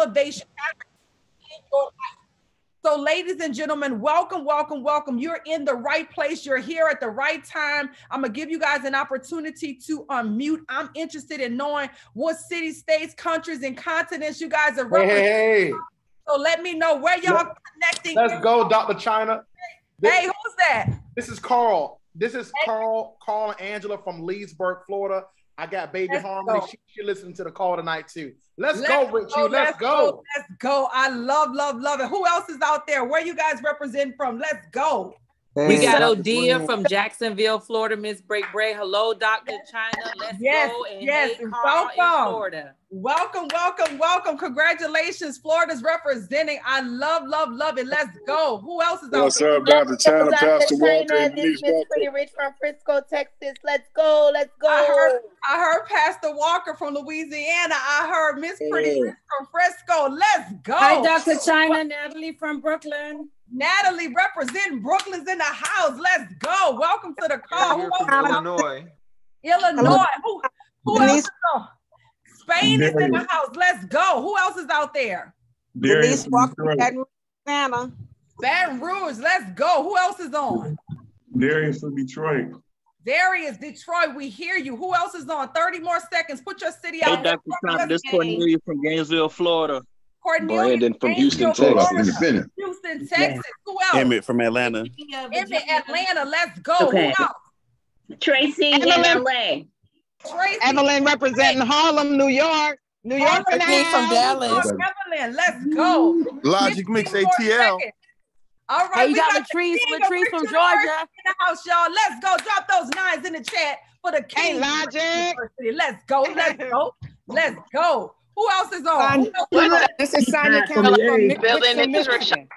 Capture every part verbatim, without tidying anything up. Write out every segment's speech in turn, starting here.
elevation in your life. So ladies and gentlemen, welcome, welcome, welcome. You're in the right place. You're here at the right time. I'm going to give you guys an opportunity to unmute. I'm interested in knowing what cities, states, countries, and continents you guys are representing. Hey, hey. So let me know where y'all are connecting. Let's go, Doctor Chyna. This, hey, who's that? This is Carl. This is hey. Carl, Carl and Angela from Leesburg, Florida. I got baby let's Harmony. Go. She, she listened to the call tonight too. Let's, let's go, Richie. Let's, let's go. go. Let's go. I love, love, love it. Who else is out there? Where you guys represent from? Let's go. Hey. We got Odia from Jacksonville, Florida. Miss Break Break. Hello, Doctor Chyna. Let's yes, go. And yes, hey, Carl welcome. In Florida. Welcome, welcome, welcome. Congratulations. Florida's representing. I love, love, love it. Let's go. Who else is What's out there? What's up, Doctor Chyna? Pastor Walter. This is Pretty Rich from Frisco, Texas. Let's go. Let's go. I heard, I heard Pastor Walker from Louisiana. I heard Miss Pretty Rich from Frisco. Let's go. Hi, Doctor Chyna. Natalie from Brooklyn. Natalie representing Brooklyn's in the house. Let's go. Welcome to the call. Who from Illinois. Illinois. Who, who else is on? Spain is in the house. Let's go. Who else is out there? Denise Walker from Baton Rouge. Baton Rouge. Let's go. Who else is on? Darius from Detroit. Darius, Detroit. We hear you. Who else is on? thirty more seconds. Put your city out. Hey, Doctor Thomas, this is Cornelia from Gainesville, Florida. Cornelia Brandon from Houston, Texas. Houston, Texas. Who else? Emmett from Atlanta. Emmett, Atlanta. Let's go. Okay. Who else? Tracy in L A. Tracy. Evelyn representing Harlem, New York. New York from Dallas. York, Evelyn, let's go. Logic Mix A T L. All right, hey, we got, got Latrice, Latrice from Georgia in the house, y'all. Let's go. Drop those nines in the chat for the King. Hey, Logic. University. Let's go. Let's go. Let's go. Who else is on? Else is on? This is Sonia Campbell from Building Nutrition.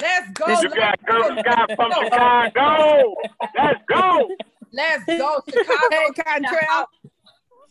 Let's go. You got Girl Guy from Chicago. Let's go. Let's go, Chicago.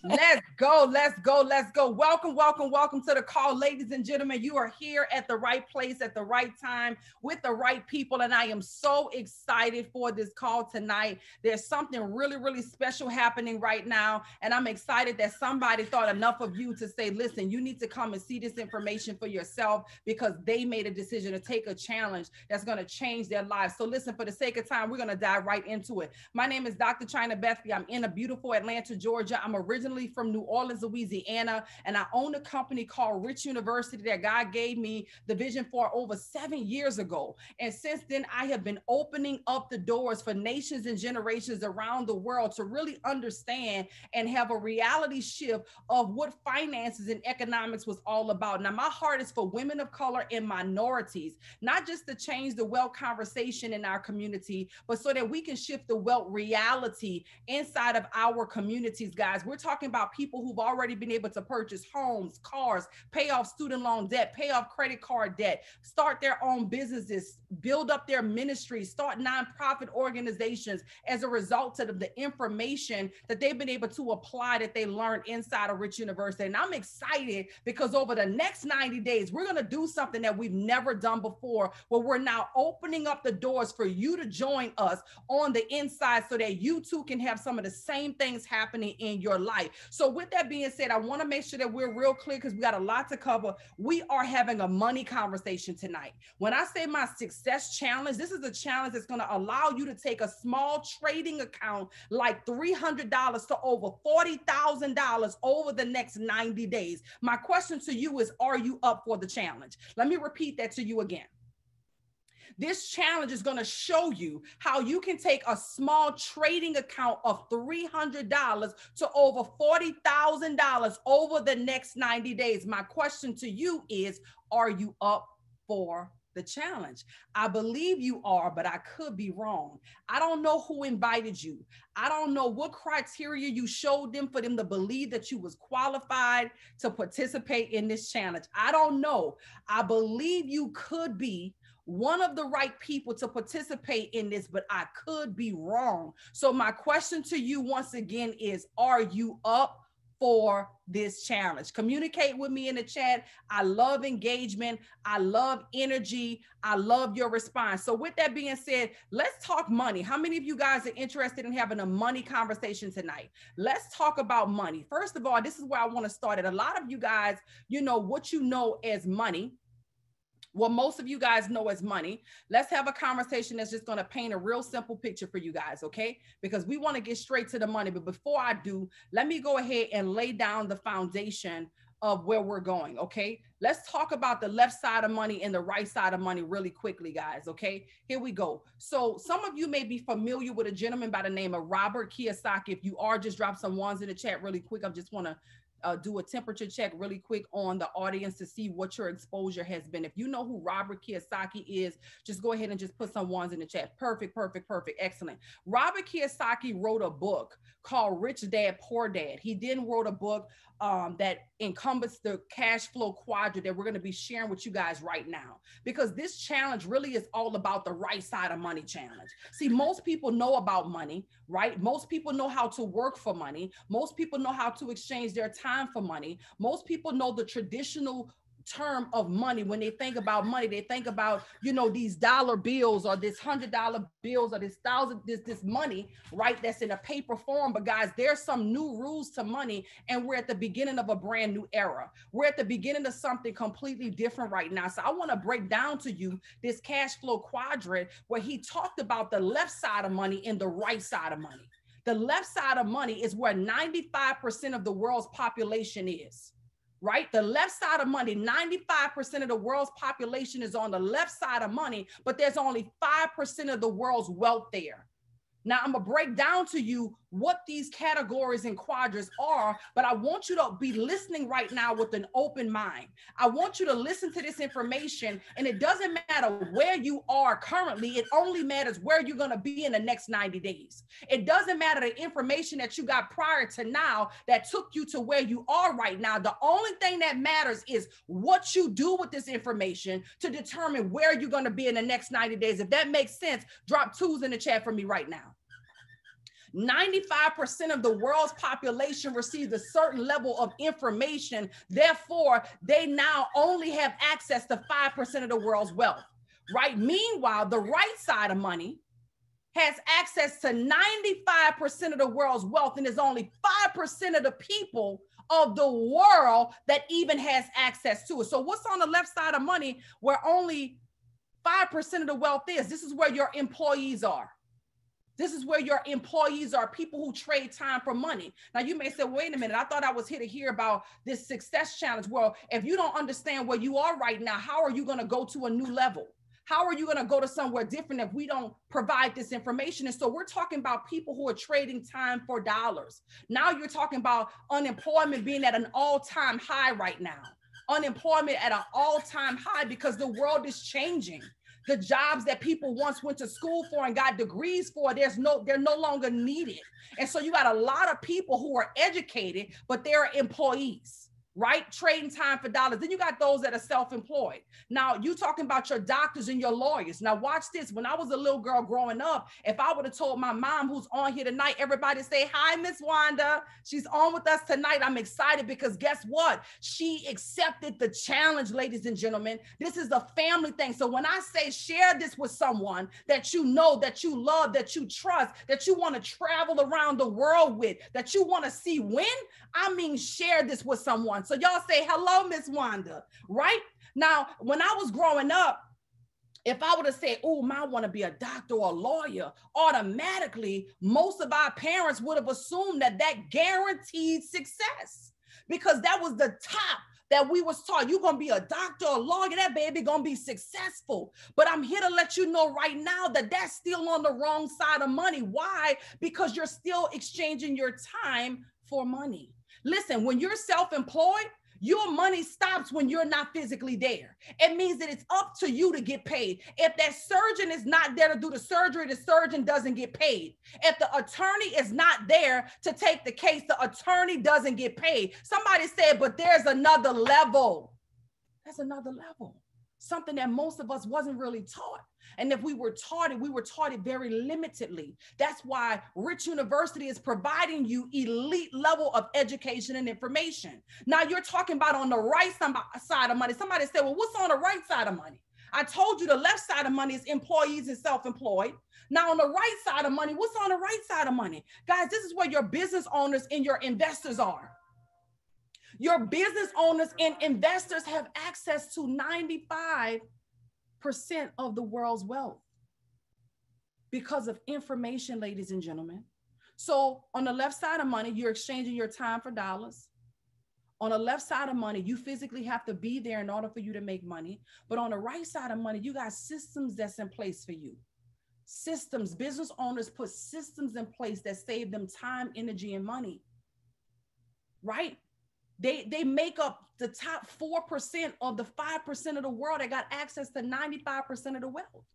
Let's go, let's go, let's go. Welcome, welcome, welcome to the call. Ladies and gentlemen, you are here at the right place at the right time with the right people. And I am so excited for this call tonight. There's something really, really special happening right now. And I'm excited that somebody thought enough of you to say, listen, you need to come and see this information for yourself, because they made a decision to take a challenge that's going to change their lives. So listen, for the sake of time, we're going to dive right into it. My name is Doctor Chyna Bethley. I'm in a beautiful Atlanta, Georgia. I'm originally from New Orleans, Louisiana, and I own a company called Rich University that God gave me the vision for over seven years ago. And since then, I have been opening up the doors for nations and generations around the world to really understand and have a reality shift of what finances and economics was all about. Now, my heart is for women of color and minorities, not just to change the wealth conversation in our community, but so that we can shift the wealth reality inside of our communities, guys. We're talking about people who've already been able to purchase homes, cars, pay off student loan debt, pay off credit card debt, start their own businesses, build up their ministries, start nonprofit organizations as a result of the information that they've been able to apply that they learned inside of Rich University. And I'm excited because over the next ninety days, we're going to do something that we've never done before, where we're now opening up the doors for you to join us on the inside so that you too can have some of the same things happening in your life. So with that being said, I want to make sure that we're real clear, because we got a lot to cover. We are having a money conversation tonight. When I say my success challenge, this is a challenge that's going to allow you to take a small trading account, like three hundred dollars to over forty thousand dollars over the next ninety days. My question to you is, are you up for the challenge? Let me repeat that to you again. This challenge is going to show you how you can take a small trading account of three hundred dollars to over forty thousand dollars over the next ninety days. My question to you is, are you up for the challenge? I believe you are, but I could be wrong. I don't know who invited you. I don't know what criteria you showed them for them to believe that you was qualified to participate in this challenge. I don't know. I believe you could be one of the right people to participate in this, but I could be wrong. So my question to you once again is, are you up for this challenge. Communicate with me in the chat. I love engagement. I love energy. I love your response. So with that being said, let's talk money. How many of you guys are interested in having a money conversation tonight? Let's talk about money. First of all, this is where I want to start it. A lot of you guys, you know what you know as money. Well, most of you guys know as money. Let's have a conversation that's just going to paint a real simple picture for you guys, okay? Because we want to get straight to the money. But before I do, let me go ahead and lay down the foundation of where we're going, okay? Let's talk about the left side of money and the right side of money really quickly, guys, okay? Here we go. So some of you may be familiar with a gentleman by the name of Robert Kiyosaki. If you are, just drop some ones in the chat really quick. I just want to Uh, do a temperature check really quick on the audience to see what your exposure has been. If you know who Robert Kiyosaki is, just go ahead and just put some ones in the chat. Perfect, perfect, perfect. Excellent. Robert Kiyosaki wrote a book called Rich Dad, Poor Dad. He then wrote a book um, that encompasses the cash flow quadrant that we're going to be sharing with you guys right now, because this challenge really is all about the right side of money challenge. See, most people know about money, right? Most people know how to work for money. Most people know how to exchange their time for money. Most people know the traditional term of money. When they think about money, they think about, you know, these dollar bills or this hundred dollar bills or this thousand, this, this money, right? That's in a paper form. But guys, there's some new rules to money, and we're at the beginning of a brand new era. We're at the beginning of something completely different right now. So I want to break down to you this cash flow quadrant where he talked about the left side of money and the right side of money. The left side of money is where ninety-five percent of the world's population is. Right? The left side of money, ninety-five percent of the world's population is on the left side of money, but there's only five percent of the world's wealth there. Now, I'm going to break down to you what these categories and quadrants are, but I want you to be listening right now with an open mind. I want you to listen to this information, and it doesn't matter where you are currently. It only matters where you're going to be in the next ninety days. It doesn't matter the information that you got prior to now that took you to where you are right now. The only thing that matters is what you do with this information to determine where you're going to be in the next ninety days. If that makes sense, drop twos in the chat for me right now. ninety-five percent of the world's population receives a certain level of information. Therefore, they now only have access to five percent of the world's wealth, right? Meanwhile, the right side of money has access to ninety-five percent of the world's wealth, and there's only five percent of the people of the world that even has access to it. So what's on the left side of money where only five percent of the wealth is? This is where your employees are. This is where your employees are, people who trade time for money. Now, you may say, wait a minute, I thought I was here to hear about this success challenge. Well, if you don't understand where you are right now, how are you going to go to a new level? How are you going to go to somewhere different if we don't provide this information? And so we're talking about people who are trading time for dollars. Now you're talking about unemployment being at an all-time high right now. Unemployment at an all-time high because the world is changing. The jobs that people once went to school for and got degrees for, there's no, they're no longer needed. And so you got a lot of people who are educated, but they're employees, right? Trading time for dollars. Then you got those that are self-employed. Now you talking about your doctors and your lawyers. Now watch this. When I was a little girl growing up, if I would have told my mom who's on here tonight, everybody say, hi, Miss Wanda. She's on with us tonight. I'm excited because guess what? She accepted the challenge, ladies and gentlemen. This is a family thing. So when I say share this with someone that you know, that you love, that you trust, that you want to travel around the world with, that you want to see win, I mean, share this with someone. So y'all say, hello, Miss Wanda, right? Now, when I was growing up, if I would have said, oh, I want to be a doctor or a lawyer, automatically, most of our parents would have assumed that that guaranteed success, because that was the top that we was taught. You're going to be a doctor or a lawyer, that baby going to be successful. But I'm here to let you know right now that that's still on the wrong side of money. Why? Because you're still exchanging your time for money. Listen, when you're self-employed, your money stops when you're not physically there. It means that it's up to you to get paid. If that surgeon is not there to do the surgery, the surgeon doesn't get paid. If the attorney is not there to take the case, the attorney doesn't get paid. Somebody said, but there's another level. That's another level. something that most of us wasn't really taught. And if we were taught it, we were taught it very limitedly. That's why Rich University is providing you elite level of education and information. Now you're talking about on the right side of money. Somebody said, well, what's on the right side of money? I told you the left side of money is employees and self-employed. Now on the right side of money, what's on the right side of money? Guys, this is where your business owners and your investors are. Your business owners and investors have access to ninety-five percent of the world's wealth because of information, ladies and gentlemen. So on the left side of money, you're exchanging your time for dollars. On the left side of money, you physically have to be there in order for you to make money. But on the right side of money, you got systems that's in place for you. Systems, business owners put systems in place that save them time, energy, and money, right? They, they make up the top four percent of the five percent of the world that got access to ninety-five percent of the wealth.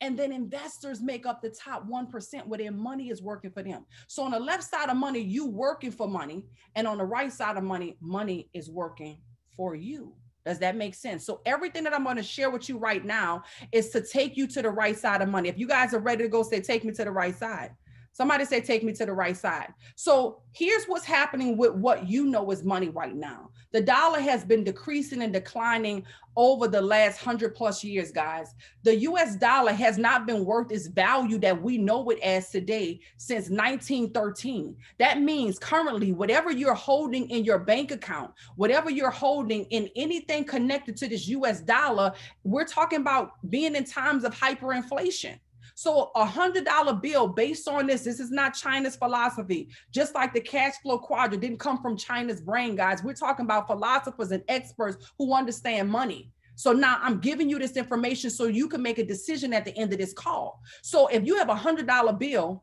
And then investors make up the top one percent where their money is working for them. So on the left side of money, you working for money. And on the right side of money, money is working for you. Does that make sense? So everything that I'm going to share with you right now is to take you to the right side of money. If you guys are ready to go, say, take me to the right side. Somebody say, take me to the right side. So here's what's happening with what you know is money right now. The dollar has been decreasing and declining over the last hundred plus years, guys. The U S dollar has not been worth its value that we know it as today since nineteen thirteen. That means currently, whatever you're holding in your bank account, whatever you're holding in anything connected to this U S dollar, we're talking about being in times of hyperinflation. So a one hundred dollar bill based on this, this is not China's philosophy. Just like the cash flow quadrant didn't come from China's brain, guys. We're talking about philosophers and experts who understand money. So now I'm giving you this information so you can make a decision at the end of this call. So if you have a one hundred dollar bill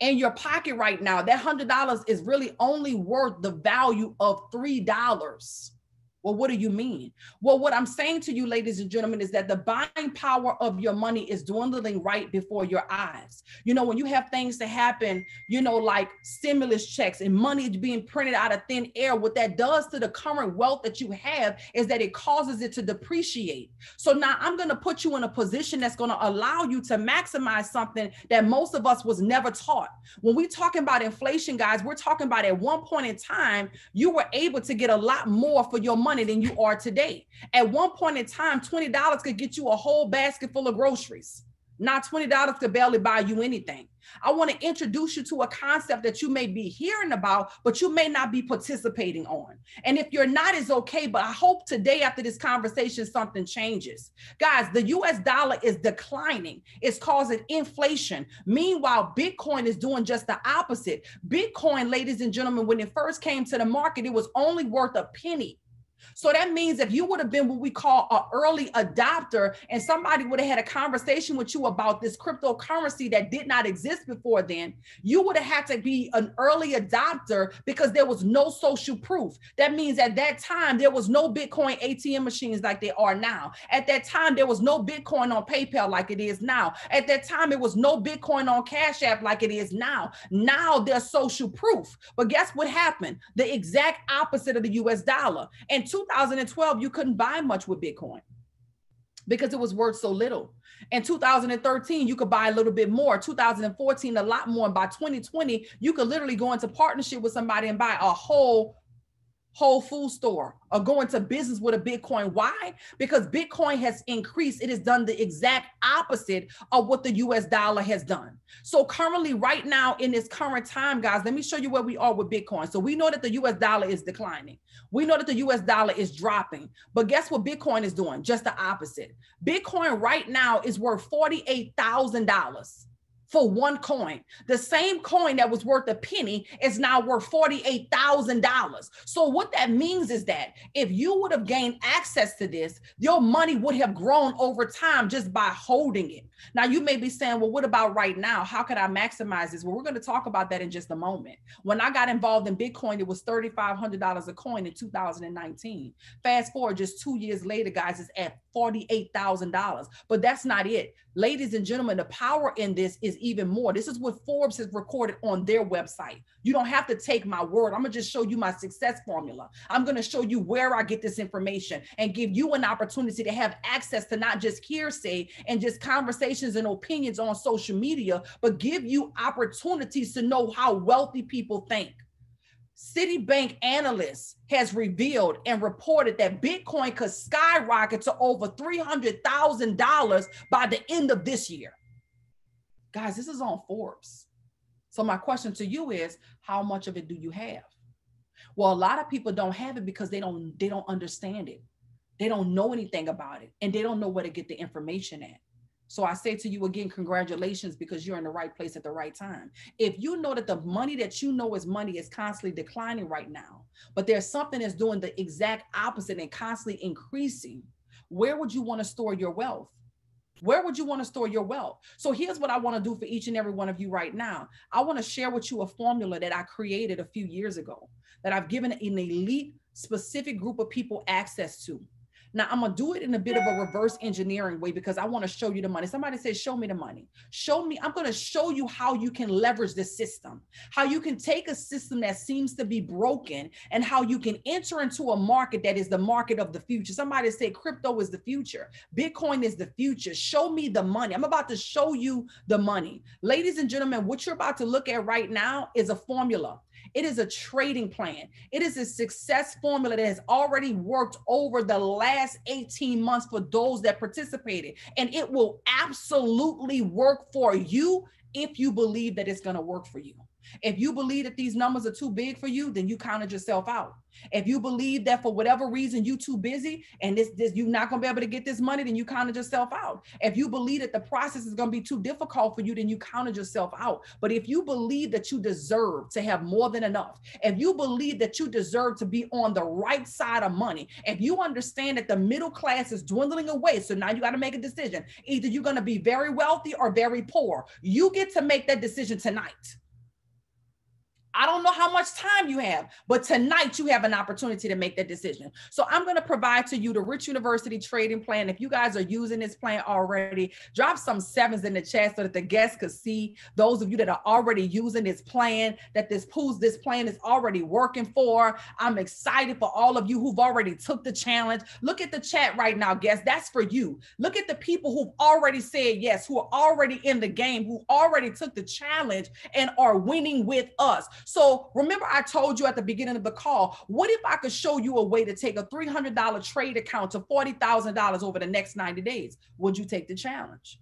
in your pocket right now, that one hundred dollars is really only worth the value of three dollars. Well, what do you mean? Well, what I'm saying to you, ladies and gentlemen, is that the buying power of your money is dwindling right before your eyes. You know, when you have things to happen, you know, like stimulus checks and money being printed out of thin air, what that does to the current wealth that you have is that it causes it to depreciate. So now I'm going to put you in a position that's going to allow you to maximize something that most of us was never taught. When we're talking about inflation, guys, we're talking about at one point in time, you were able to get a lot more for your money than you are today. At one point in time, twenty dollars could get you a whole basket full of groceries. Now twenty dollars could barely buy you anything. I want to introduce you to a concept that you may be hearing about, but you may not be participating on. And if you're not, it's okay, but I hope today after this conversation, something changes. Guys, the U S dollar is declining. It's causing inflation. Meanwhile, Bitcoin is doing just the opposite. Bitcoin, ladies and gentlemen, when it first came to the market, it was only worth a penny. So that means if you would have been what we call an early adopter and somebody would have had a conversation with you about this cryptocurrency that did not exist before then, you would have had to be an early adopter because there was no social proof. That means at that time, there was no Bitcoin A T M machines like they are now. At that time, there was no Bitcoin on PayPal like it is now. At that time, it was no Bitcoin on Cash App like it is now. Now there's social proof. But guess what happened? The exact opposite of the U S dollar. And In two thousand twelve, you couldn't buy much with Bitcoin because it was worth so little. In two thousand thirteen, you could buy a little bit more. two thousand fourteen, a lot more. And by twenty twenty, you could literally go into partnership with somebody and buy a whole Whole Food store or go into business with a Bitcoin. Why? Because Bitcoin has increased. It has done the exact opposite of what the U S dollar has done. So currently right now in this current time, guys, let me show you where we are with Bitcoin. So we know that the U S dollar is declining. We know that the U S dollar is dropping, but guess what Bitcoin is doing? Just the opposite. Bitcoin right now is worth forty-eight thousand dollars. For one coin. The same coin that was worth a penny is now worth forty-eight thousand dollars. So what that means is that if you would have gained access to this, your money would have grown over time just by holding it. Now you may be saying, well, what about right now? How could I maximize this? Well, we're going to talk about that in just a moment. When I got involved in Bitcoin, it was thirty-five hundred dollars a coin in two thousand nineteen. Fast forward just two years later, guys, it's at forty-eight thousand dollars. But that's not it. Ladies and gentlemen, the power in this is is even more. This is what Forbes has recorded on their website. You don't have to take my word. I'm going to just show you my success formula. I'm going to show you where I get this information and give you an opportunity to have access to not just hearsay and just conversations and opinions on social media, but give you opportunities to know how wealthy people think. Citibank analysts has revealed and reported that Bitcoin could skyrocket to over three hundred thousand dollars by the end of this year. Guys, this is on Forbes. So my question to you is, how much of it do you have? Well, a lot of people don't have it because they don't, they don't understand it. They don't know anything about it, and they don't know where to get the information at. So I say to you again, congratulations, because you're in the right place at the right time. If you know that the money that you know is money is constantly declining right now, but there's something that's doing the exact opposite and constantly increasing, where would you want to store your wealth? Where would you want to store your wealth? So here's what I want to do for each and every one of you right now. I want to share with you a formula that I created a few years ago that I've given an elite specific group of people access to. Now, I'm going to do it in a bit of a reverse engineering way because I want to show you the money. Somebody says, show me the money. Show me. I'm going to show you how you can leverage the system, how you can take a system that seems to be broken and how you can enter into a market that is the market of the future. Somebody said crypto is the future. Bitcoin is the future. Show me the money. I'm about to show you the money. Ladies and gentlemen, what you're about to look at right now is a formula. It is a trading plan. It is a success formula that has already worked over the last eighteen months for those that participated. And it will absolutely work for you if you believe that it's going to work for you. If you believe that these numbers are too big for you, then you counted yourself out. If you believe that for whatever reason you're too busy and this, this you're not going to be able to get this money, then you counted yourself out. If you believe that the process is going to be too difficult for you, then you counted yourself out. But if you believe that you deserve to have more than enough, if you believe that you deserve to be on the right side of money, if you understand that the middle class is dwindling away, so now you got to make a decision. Either you're going to be very wealthy or very poor. You get to make that decision tonight. I don't know how much time you have, but tonight you have an opportunity to make that decision. So I'm going to provide to you the Rich University trading plan. If you guys are using this plan already, drop some sevens in the chat so that the guests could see those of you that are already using this plan, that this pools, this plan is already working for. I'm excited for all of you who've already took the challenge. Look at the chat right now, guests. That's for you. Look at the people who've already said yes, who are already in the game, who already took the challenge and are winning with us. So remember, I told you at the beginning of the call, what if I could show you a way to take a three hundred dollar trade account to forty thousand dollars over the next ninety days? Would you take the challenge?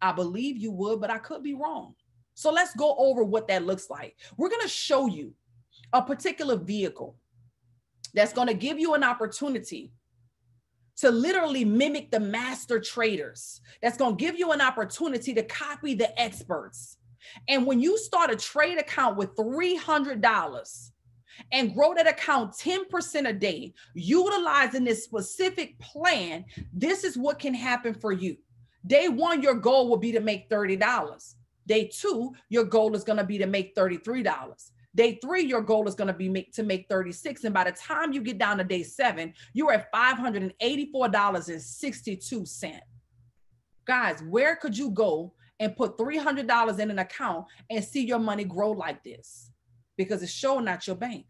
I believe you would, but I could be wrong. So let's go over what that looks like. We're going to show you a particular vehicle that's going to give you an opportunity to literally mimic the master traders. That's going to give you an opportunity to copy the experts. And when you start a trade account with three hundred dollars and grow that account ten percent a day, utilizing this specific plan, this is what can happen for you. Day one, your goal will be to make thirty dollars. Day two, your goal is going to be to make thirty-three dollars. Day three, your goal is going to be make, to make thirty-six. And by the time you get down to day seven, you're at five hundred eighty-four dollars and sixty-two cents. Guys, where could you go and put three hundred dollars in an account and see your money grow like this? Because it's showing at your bank.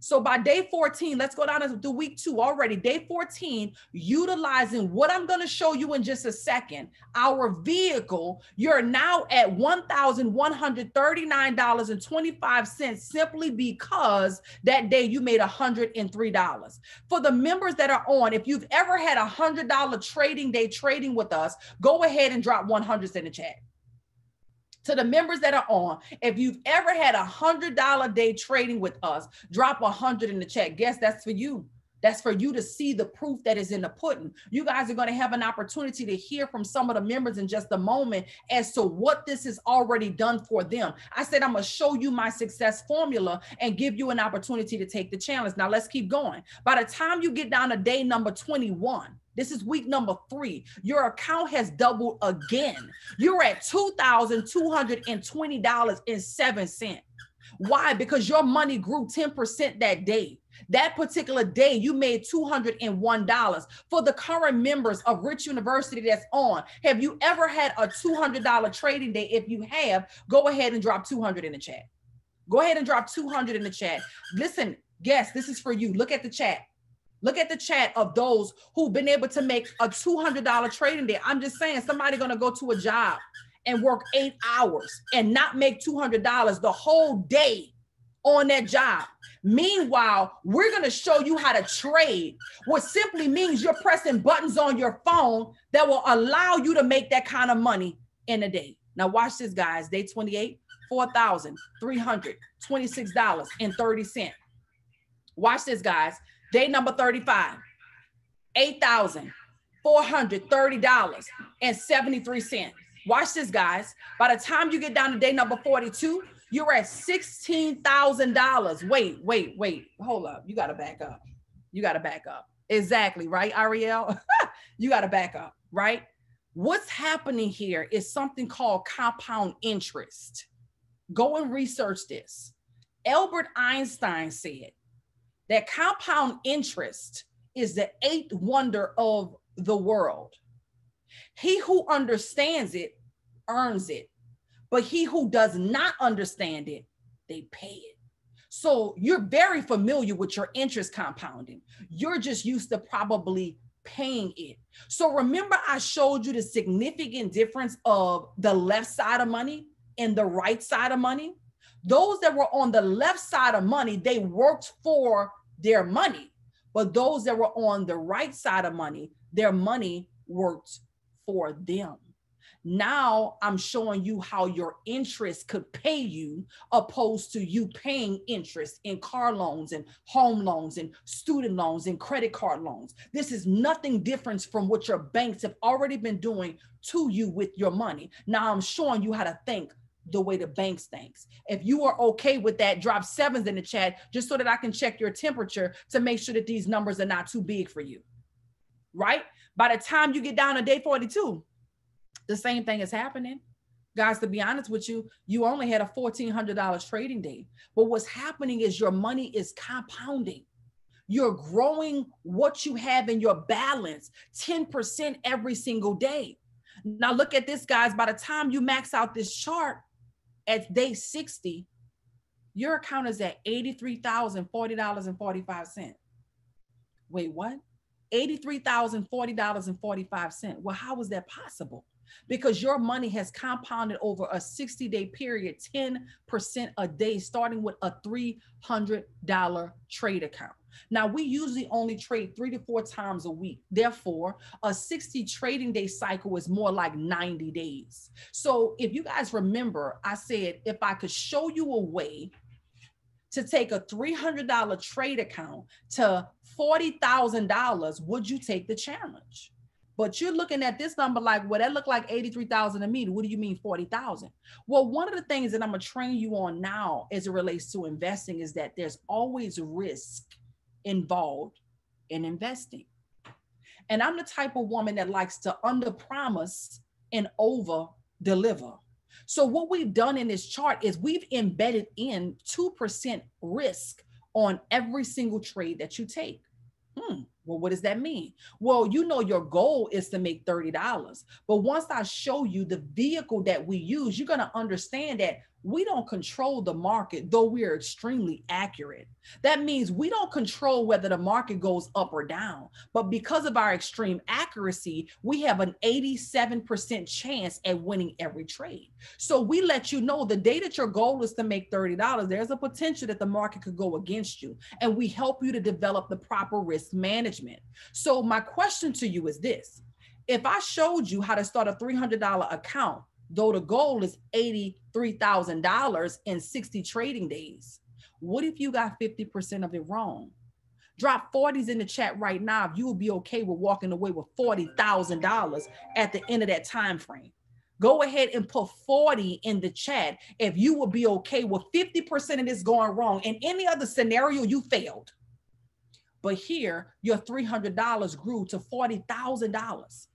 So by day fourteen, let's go down to the week two already. Day fourteen, utilizing what I'm going to show you in just a second, our vehicle, you're now at one thousand one hundred thirty-nine dollars and twenty-five cents simply because that day you made one hundred three dollars. For the members that are on, if you've ever had a one hundred dollar trading day trading with us, go ahead and drop hundreds in the chat. To the members that are on, if you've ever had a one hundred dollar day trading with us, drop one hundred in the chat. Guess that's for you. That's for you to see the proof that is in the pudding. You guys are going to have an opportunity to hear from some of the members in just a moment as to what this has already done for them. I said, I'm going to show you my success formula and give you an opportunity to take the challenge. Now let's keep going. By the time you get down to day number twenty-one, this is week number three. Your account has doubled again. You're at two thousand two hundred twenty dollars and seven cents. Why? Because your money grew ten percent that day. That particular day, you made two hundred one dollars. For the current members of Rich University that's on, have you ever had a two hundred dollar trading day? If you have, go ahead and drop two hundred in the chat. Go ahead and drop two hundred in the chat. Listen, yes, this is for you. Look at the chat. Look at the chat of those who've been able to make a two hundred dollar trading day. I'm just saying, somebody's going to go to a job and work eight hours and not make two hundred dollars the whole day on that job. Meanwhile, we're going to show you how to trade, which simply means you're pressing buttons on your phone that will allow you to make that kind of money in a day. Now watch this, guys. Day twenty-eight, four thousand three hundred twenty-six dollars and thirty cents. Watch this, guys. Day number thirty-five, eight thousand four hundred thirty dollars and seventy-three cents. Watch this, guys. By the time you get down to day number forty-two, you're at sixteen thousand dollars. Wait, wait, wait. Hold up. You got to back up. You got to back up. Exactly, right, Ariel? You got to back up, right? What's happening here is something called compound interest. Go and research this. Albert Einstein said that compound interest is the eighth wonder of the world. He who understands it earns it, but he who does not understand it, they pay it. So you're very familiar with your interest compounding. You're just used to probably paying it. So remember, I showed you the significant difference of the left side of money and the right side of money. Those that were on the left side of money, they worked for their money, but those that were on the right side of money, their money worked for them. Now I'm showing you how your interest could pay you, opposed to you paying interest in car loans and home loans and student loans and credit card loans. This is nothing different from what your banks have already been doing to you with your money. Now I'm showing you how to think the way the banks thinks. If you are okay with that, drop sevens in the chat just so that I can check your temperature to make sure that these numbers are not too big for you, right? By the time you get down to day forty-two, the same thing is happening. Guys, to be honest with you, you only had a fourteen hundred dollar trading day. But what's happening is your money is compounding. You're growing what you have in your balance ten percent every single day. Now look at this, guys. By the time you max out this chart at day sixty, your account is at eighty-three thousand forty dollars and forty-five cents. Wait, what? eighty-three thousand forty dollars and forty-five cents. Well, how is that possible? Because your money has compounded over a sixty day period, ten percent a day, starting with a three hundred dollar trade account. Now, we usually only trade three to four times a week. Therefore, a sixty trading day cycle is more like ninety days. So if you guys remember, I said, if I could show you a way to take a three hundred dollar trade account to forty thousand dollars, would you take the challenge? But you're looking at this number like, well, that looked like eighty-three thousand to me. What do you mean forty thousand? Well, one of the things that I'm gonna train you on now as it relates to investing is that there's always risk involved in investing. And I'm the type of woman that likes to under promise and over deliver. So what we've done in this chart is we've embedded in two percent risk on every single trade that you take. Hmm. Well, what does that mean? Well, you know, your goal is to make thirty dollars. But once I show you the vehicle that we use, you're going to understand that we don't control the market, though we are extremely accurate. That means we don't control whether the market goes up or down. But because of our extreme accuracy, we have an eighty-seven percent chance at winning every trade. So we let you know the day that your goal is to make thirty dollars, there's a potential that the market could go against you. And we help you to develop the proper risk management. So my question to you is this. If I showed you how to start a three hundred dollar account, though the goal is eighty-three thousand dollars in sixty trading days, what if you got fifty percent of it wrong? Drop forties in the chat right now if you will be okay with walking away with forty thousand dollars at the end of that time frame. Go ahead and put forty in the chat if you will be okay with fifty percent of this going wrong. In any other scenario, you failed. But here, your three hundred dollars grew to forty thousand dollars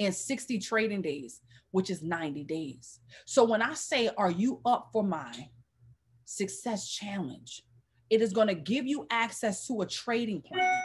in sixty trading days, which is ninety days. So when I say, are you up for my success challenge? It is going to give you access to a trading plan.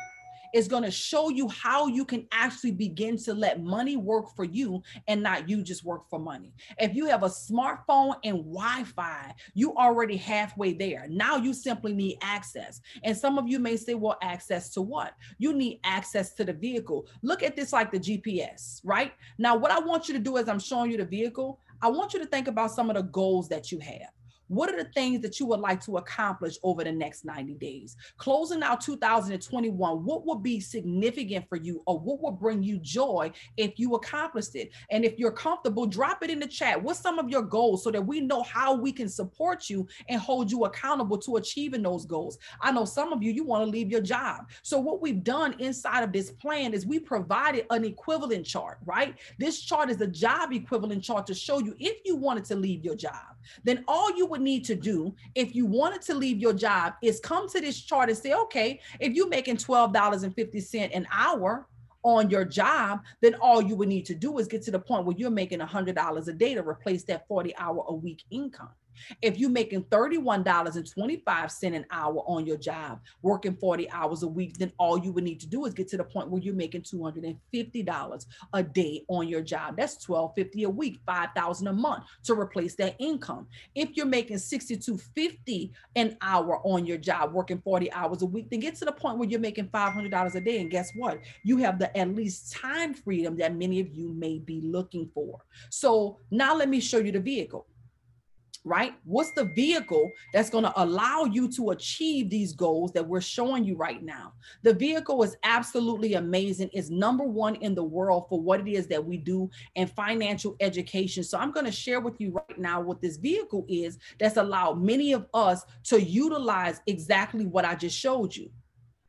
It's going to show you how you can actually begin to let money work for you and not you just work for money. If you have a smartphone and Wi-Fi, you already halfway there. Now you simply need access. And some of you may say, well, access to what? You need access to the vehicle. Look at this like the G P S, right? Now, what I want you to do as I'm showing you the vehicle, I want you to think about some of the goals that you have. What are the things that you would like to accomplish over the next ninety days? Closing out two thousand twenty-one, what would be significant for you, or what would bring you joy if you accomplished it? And if you're comfortable, drop it in the chat. What's some of your goals so that we know how we can support you and hold you accountable to achieving those goals? I know some of you, you want to leave your job. So what we've done inside of this plan is we provided an equivalent chart, right? This chart is a job equivalent chart to show you if you wanted to leave your job, then all you would need to do if you wanted to leave your job is come to this chart and say, okay, if you're making twelve dollars and fifty cents an hour on your job, then all you would need to do is get to the point where you're making one hundred dollars a day to replace that forty hour a week income. If you're making thirty-one dollars and twenty-five cents an hour on your job, working forty hours a week, then all you would need to do is get to the point where you're making two hundred fifty dollars a day on your job. That's twelve fifty a week, five thousand dollars a month to replace that income. If you're making sixty-two fifty an hour on your job, working forty hours a week, then get to the point where you're making five hundred dollars a day. And guess what? You have the at least time freedom that many of you may be looking for. So now let me show you the vehicle. Right? What's the vehicle that's going to allow you to achieve these goals that we're showing you right now? The vehicle is absolutely amazing. It's number one in the world for what it is that we do in financial education. So I'm going to share with you right now what this vehicle is that's allowed many of us to utilize exactly what I just showed you.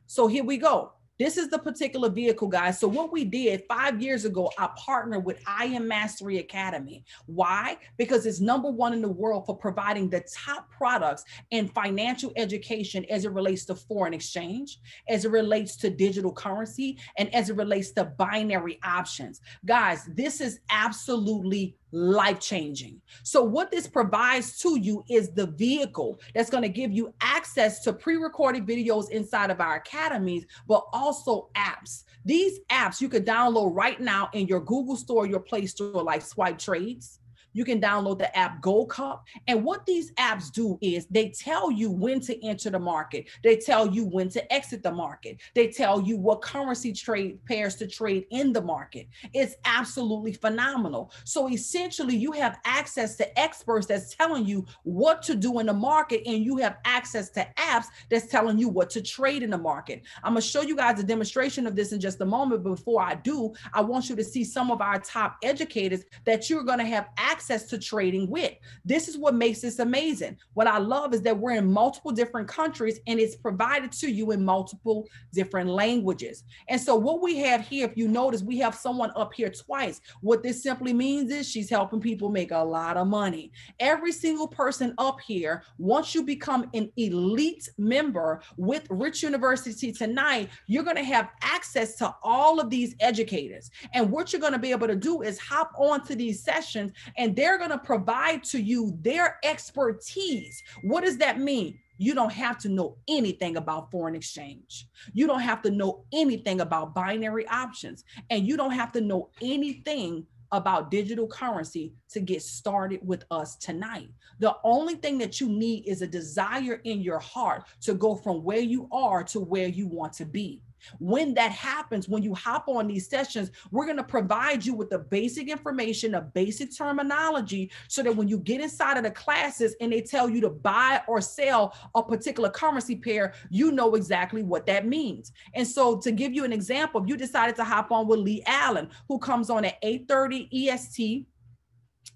So here we go. This is the particular vehicle, guys. So what we did five years ago, I partnered with I Am Mastery Academy. Why? Because it's number one in the world for providing the top products in financial education as it relates to foreign exchange, as it relates to digital currency, and as it relates to binary options. Guys, this is absolutely life-changing. So what this provides to you is the vehicle that's going to give you access to pre-recorded videos inside of our academies, but also apps. These apps you could download right now in your Google store, your Play Store, like Swipe Trades. You can download the app Gold Cup. And what these apps do is they tell you when to enter the market. They tell you when to exit the market. They tell you what currency trade pairs to trade in the market. It's absolutely phenomenal. So essentially you have access to experts that's telling you what to do in the market, and you have access to apps that's telling you what to trade in the market. I'm gonna show you guys a demonstration of this in just a moment. Before I do, I want you to see some of our top educators that you're gonna have access access to trading with. This is what makes this amazing. What I love is that we're in multiple different countries and it's provided to you in multiple different languages. And so what we have here, if you notice, we have someone up here twice. What this simply means is she's helping people make a lot of money. Every single person up here, once you become an elite member with Rich University tonight, you're going to have access to all of these educators. And what you're going to be able to do is hop onto these sessions, and they're going to provide to you their expertise. What does that mean? You don't have to know anything about foreign exchange. You don't have to know anything about binary options. And you don't have to know anything about digital currency to get started with us tonight. The only thing that you need is a desire in your heart to go from where you are to where you want to be. When that happens, when you hop on these sessions, we're going to provide you with the basic information, the basic terminology, so that when you get inside of the classes and they tell you to buy or sell a particular currency pair, you know exactly what that means. And so to give you an example, if you decided to hop on with Lee Allen, who comes on at eight thirty E S T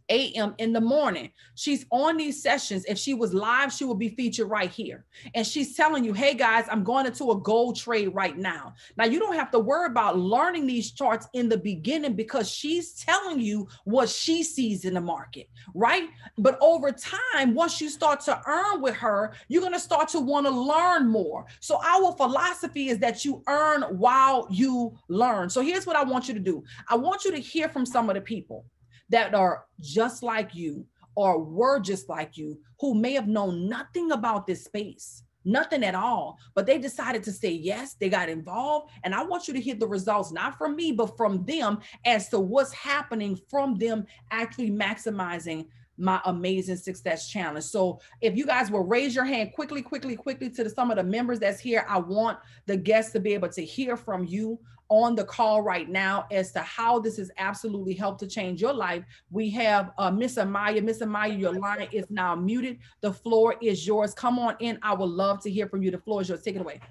A M in the morning. She's on these sessions. If she was live, she would be featured right here. And she's telling you, hey guys, I'm going into a gold trade right now. Now you don't have to worry about learning these charts in the beginning because she's telling you what she sees in the market, right? But over time, once you start to earn with her, you're going to start to want to learn more. So our philosophy is that you earn while you learn. So here's what I want you to do. I want you to hear from some of the people that are just like you or were just like you, who may have known nothing about this space, nothing at all. But they decided to say yes, they got involved. And I want you to hear the results, not from me, but from them as to what's happening from them actually maximizing my amazing success challenge. So if you guys will raise your hand quickly, quickly, quickly to the, some of the members that's here, I want the guests to be able to hear from you on the call right now as to how this has absolutely helped to change your life. We have uh, Miss Amaya. Miss Amaya, your line is now muted. The floor is yours. Come on in. I would love to hear from you. The floor is yours. Take it away.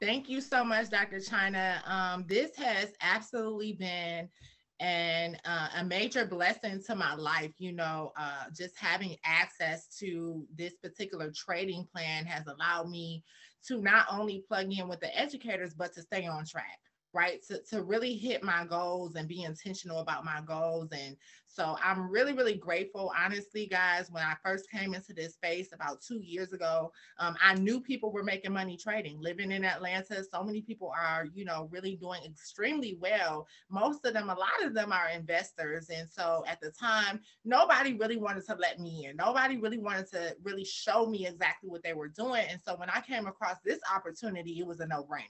Thank you so much, Doctor Chyna. Um, this has absolutely been and uh, a major blessing to my life. You know, uh, just having access to this particular trading plan has allowed me to not only plug in with the educators, but to stay on track, right? To, to really hit my goals and be intentional about my goals. And so I'm really, really grateful. Honestly, guys, when I first came into this space about two years ago, um, I knew people were making money trading. Living in Atlanta, so many people are, you know, really doing extremely well. Most of them, a lot of them are investors. And so at the time, nobody really wanted to let me in. Nobody really wanted to really show me exactly what they were doing. And so when I came across this opportunity, it was a no-brainer.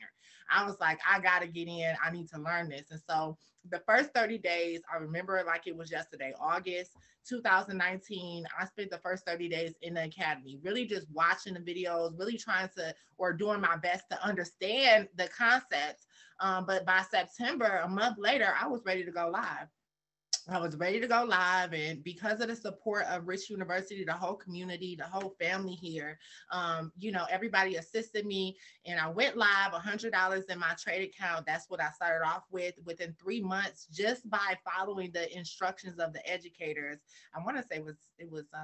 I was like, I got to get in. I need to learn this. And so the first thirty days, I remember it like it was yesterday, August two thousand nineteen, I spent the first thirty days in the academy, really just watching the videos, really trying to, or doing my best to understand the concepts. Um, but by September, a month later, I was ready to go live. I was ready to go live, and because of the support of Rich University, the whole community, the whole family here, um, you know, everybody assisted me, and I went live, one hundred dollars in my trade account. That's what I started off with. Within three months, just by following the instructions of the educators, I want to say it was, it was uh,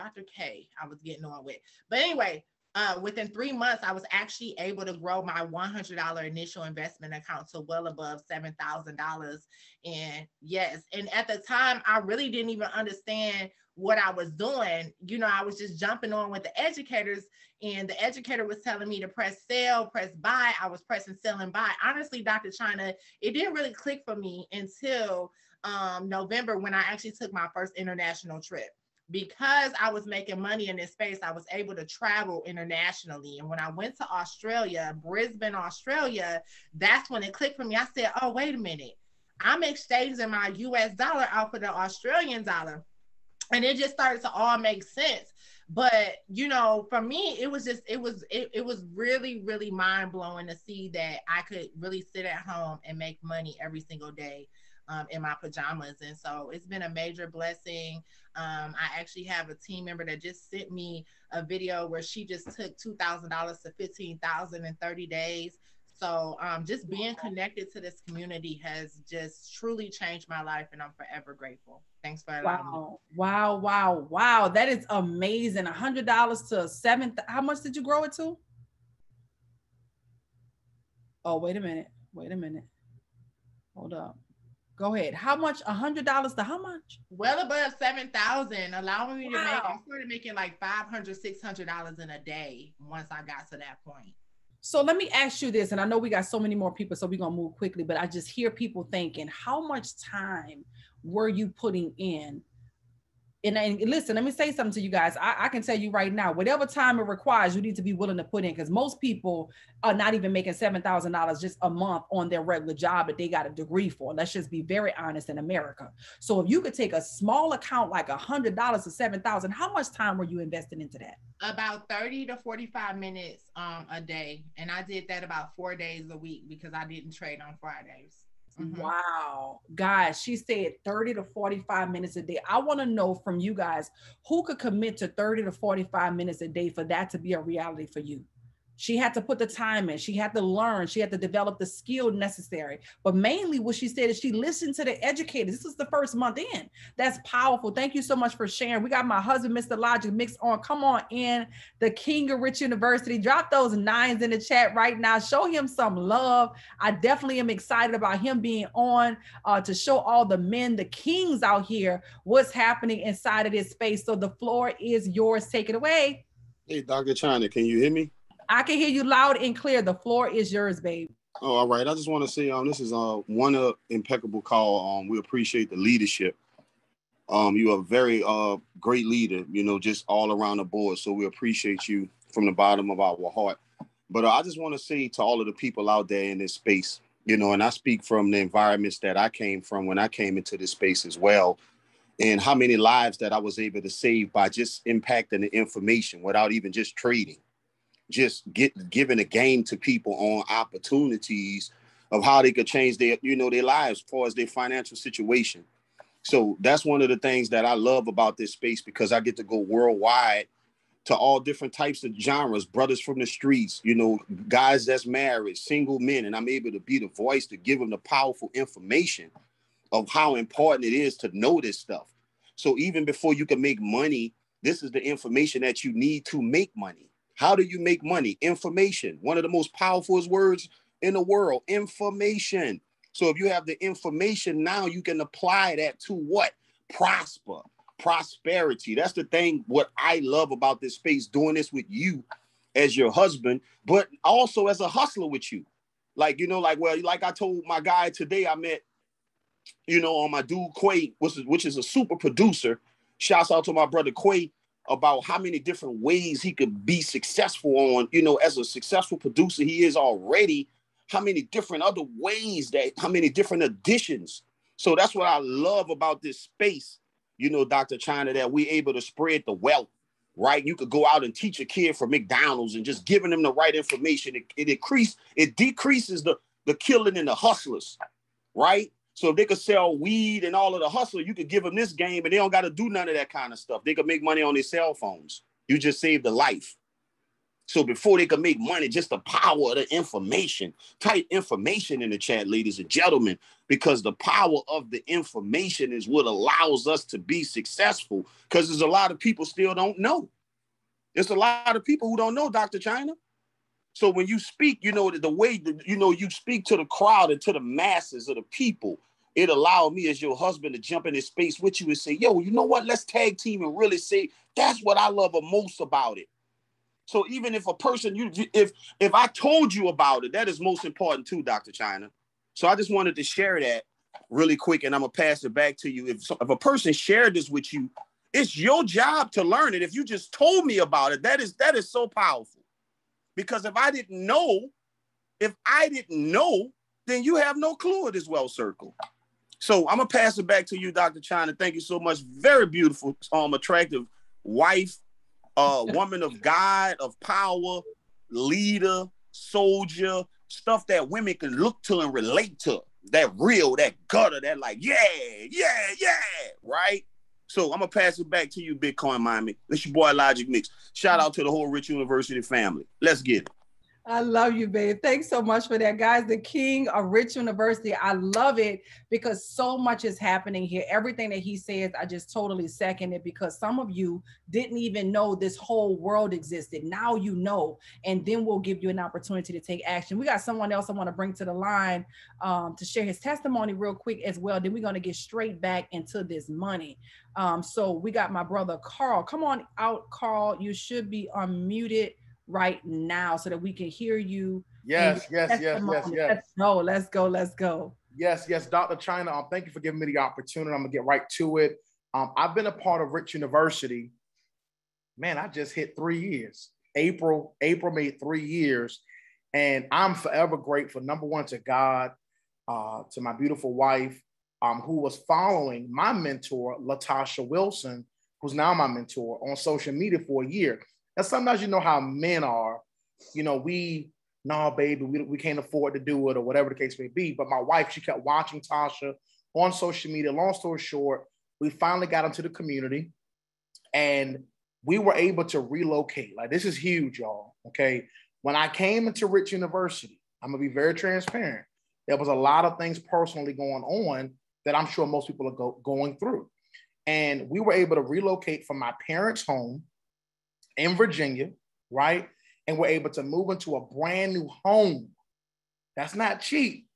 Doctor K I was getting on with. But anyway, Uh, within three months, I was actually able to grow my one hundred dollar initial investment account to well above seven thousand dollars. And yes, and at the time, I really didn't even understand what I was doing. You know, I was just jumping on with the educators, and the educator was telling me to press sell, press buy. I was pressing sell and buy. Honestly, Doctor Chyna, it didn't really click for me until um, November, when I actually took my first international trip. Because I was making money in this space, I was able to travel internationally. And when I went to Australia, Brisbane, Australia, that's when it clicked for me. I said, oh, wait a minute. I'm exchanging my U S dollar out for the Australian dollar. And it just started to all make sense. But, you know, for me, it was just, it was, it, it was really, really mind blowing to see that I could really sit at home and make money every single day. Um, in my pajamas. And so it's been a major blessing. Um, I actually have a team member that just sent me a video where she just took two thousand dollars to fifteen thousand dollars in thirty days. So um, just being connected to this community has just truly changed my life, and I'm forever grateful. Thanks for allowing wow. me. Wow, wow, wow. That is amazing. one hundred dollars to seven, how much did you grow it to? Oh, wait a minute. Wait a minute. Hold up. Go ahead. How much? A hundred dollars to how much? Well above seven thousand, allowing me wow. to make. I started making like five hundred, six hundred dollars in a day once I got to that point. So let me ask you this, and I know we got so many more people, so we're gonna move quickly. But I just hear people thinking, how much time were you putting in? And, and listen, let me say something to you guys. I, I can tell you right now, whatever time it requires, you need to be willing to put in, because most people are not even making seven thousand dollars just a month on their regular job that they got a degree for. Let's just be very honest in America. So if you could take a small account, like one hundred dollars to seven thousand dollars, how much time were you investing into that? About thirty to forty-five minutes um, a day. And I did that about four days a week because I didn't trade on Fridays. Mm-hmm. Wow, guys, she said thirty to forty-five minutes a day. I want to know from you guys who could commit to thirty to forty-five minutes a day for that to be a reality for you. She had to put the time in. She had to learn. She had to develop the skill necessary. But mainly what she said is she listened to the educators. This was the first month in. That's powerful. Thank you so much for sharing. We got my husband, Mister Logic, mixed on. Come on in. The King of Rich University. Drop those nines in the chat right now. Show him some love. I definitely am excited about him being on uh, to show all the men, the kings out here, what's happening inside of this space. So the floor is yours. Take it away. Hey, Doctor Chyna, can you hear me? I can hear you loud and clear. The floor is yours, babe. Oh, all right. I just want to say um, this is uh, one uh, impeccable call. Um, we appreciate the leadership. Um, you are a very uh, great leader, you know, just all around the board. So we appreciate you from the bottom of our heart. But uh, I just want to say to all of the people out there in this space, you know, and I speak from the environments that I came from when I came into this space as well, and how many lives that I was able to save by just impacting the information without even just trading, just get, giving a game to people on opportunities of how they could change their, you know, their lives as far as their financial situation. So that's one of the things that I love about this space, because I get to go worldwide to all different types of genres, brothers from the streets, you know, guys that's married, single men, and I'm able to be the voice to give them the powerful information of how important it is to know this stuff. So even before you can make money, this is the information that you need to make money. How do you make money? Information. One of the most powerful words in the world, information. So if you have the information now, you can apply that to what? Prosper, prosperity. That's the thing, what I love about this space, doing this with you as your husband, but also as a hustler with you. Like, you know, like, well, like I told my guy today I met, you know, on my dude Quay, which is, which is a super producer. Shouts out to my brother Quay about how many different ways he could be successful on, you know, as a successful producer he is already, how many different other ways that, how many different additions. So that's what I love about this space, you know, Doctor Chyna, that we're able to spread the wealth, right? You could go out and teach a kid from McDonald's and just giving them the right information. It, it, increase, it decreases the, the killing and the hustlers, right? So if they could sell weed and all of the hustle, you could give them this game and they don't got to do none of that kind of stuff. They could make money on their cell phones. You just saved a life. So before they could make money, just the power of the information. Type information in the chat, ladies and gentlemen, because the power of the information is what allows us to be successful, because there's a lot of people still don't know. There's a lot of people who don't know, Doctor Chyna. So when you speak, you know, the way that, you know, you speak to the crowd and to the masses of the people, it allowed me as your husband to jump in this space with you and say, yo, you know what? Let's tag team and really say, that's what I love most about it. So even if a person, you, if if I told you about it, that is most important too, Doctor Chyna. So I just wanted to share that really quick, and I'm going to pass it back to you. If, if a person shared this with you, it's your job to learn it. If you just told me about it, that is that is so powerful. Because if I didn't know, if I didn't know, then you have no clue of this wealth circle. So I'm going to pass it back to you, Doctor Chyna. Thank you so much. Very beautiful, um, attractive wife, uh, woman of God, of power, leader, soldier, stuff that women can look to and relate to. That real, that gutter, that like, yeah, yeah, yeah, right? So I'm going to pass it back to you, Bitcoin Miami. It's your boy, Logic Mix. Shout out to the whole Rich University family. Let's get it. I love you, babe. Thanks so much for that, guys. The king of Rich University. I love it because so much is happening here. Everything that he says, I just totally second it, because some of you didn't even know this whole world existed. Now you know, and then we'll give you an opportunity to take action. We got someone else I want to bring to the line um, to share his testimony real quick as well. Then we're going to get straight back into this money. Um, so we got my brother, Carl. Come on out, Carl. You should be unmuted right now so that we can hear you. Yes, yes, yes, yes, yes. Let's go, let's go, let's go. Yes, yes, Doctor Chyna, um, thank you for giving me the opportunity. I'm gonna get right to it. Um, I've been a part of Rich University. Man, I just hit three years. April, April made three years. And I'm forever grateful, number one, to God, uh, to my beautiful wife, um, who was following my mentor, Latasha Wilson, who's now my mentor, on social media for a year. Now, sometimes you know how men are, you know, we, nah, baby, we, we can't afford to do it or whatever the case may be. But my wife, she kept watching Tasha on social media. Long story short, we finally got into the community and we were able to relocate. Like, this is huge, y'all, okay? When I came into Rich University, I'm gonna be very transparent. There was a lot of things personally going on that I'm sure most people are go, going through. And we were able to relocate from my parents' home in Virginia, right? And we're able to move into a brand new home. That's not cheap.